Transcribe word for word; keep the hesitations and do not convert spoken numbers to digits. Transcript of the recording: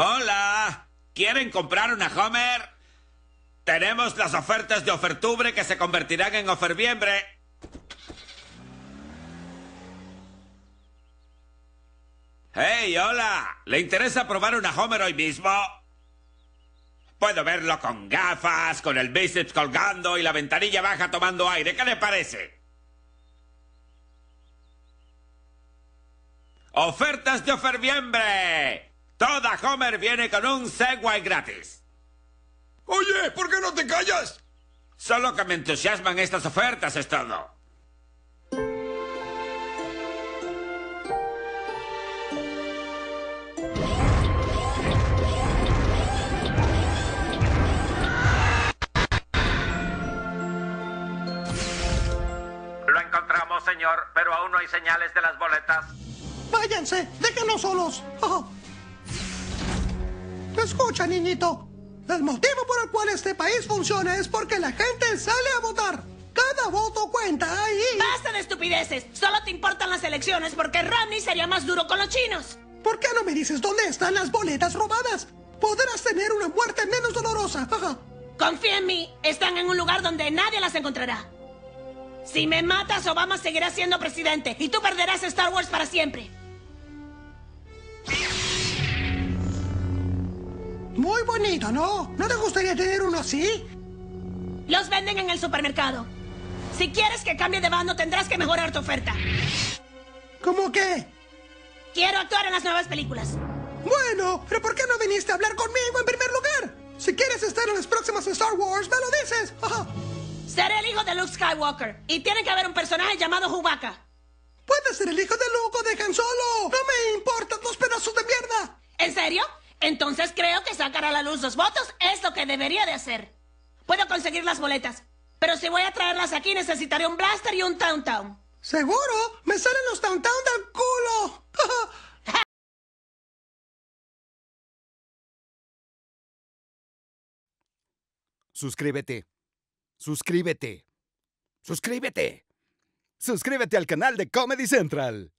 Hola, ¿quieren comprar una Homer? Tenemos las ofertas de ofertubre que se convertirán en oferviembre. ¡Hey, hola! ¿Le interesa probar una Homer hoy mismo? Puedo verlo con gafas, con el bíceps colgando y la ventanilla baja tomando aire. ¿Qué le parece? ¡Ofertas de oferviembre! Toda Homer viene con un Segway gratis. Oye, ¿por qué no te callas? Solo que me entusiasman estas ofertas, es todo. Lo encontramos, señor, pero aún no hay señales de las boletas. Váyanse, déjenlos solos. Oh. Escucha, niñito. El motivo por el cual este país funciona es porque la gente sale a votar. Cada voto cuenta ahí. ¡Basta de estupideces! Solo te importan las elecciones porque Romney sería más duro con los chinos. ¿Por qué no me dices dónde están las boletas robadas? Podrás tener una muerte menos dolorosa. Confía en mí. Están en un lugar donde nadie las encontrará. Si me matas, Obama seguirá siendo presidente y tú perderás Star Wars para siempre. Muy bonito, ¿no? ¿No te gustaría tener uno así? Los venden en el supermercado. Si quieres que cambie de bando, tendrás que mejorar tu oferta. ¿Cómo qué? Quiero actuar en las nuevas películas. Bueno, pero ¿por qué no viniste a hablar conmigo en primer lugar? Si quieres estar en las próximas Star Wars, me lo dices. Ajá. Seré el hijo de Luke Skywalker. Y tiene que haber un personaje llamado Jubaka. Puedes ser el hijo de Luke o de Han Solo. No me importan dos pedazos de mierda. ¿En serio? Entonces creo que sacar a la luz los votos es lo que debería de hacer. Puedo conseguir las boletas, pero si voy a traerlas aquí necesitaré un blaster y un tauntaun. ¿Seguro? ¡Me salen los tauntaun del culo! Suscríbete. Suscríbete. Suscríbete. Suscríbete al canal de Comedy Central.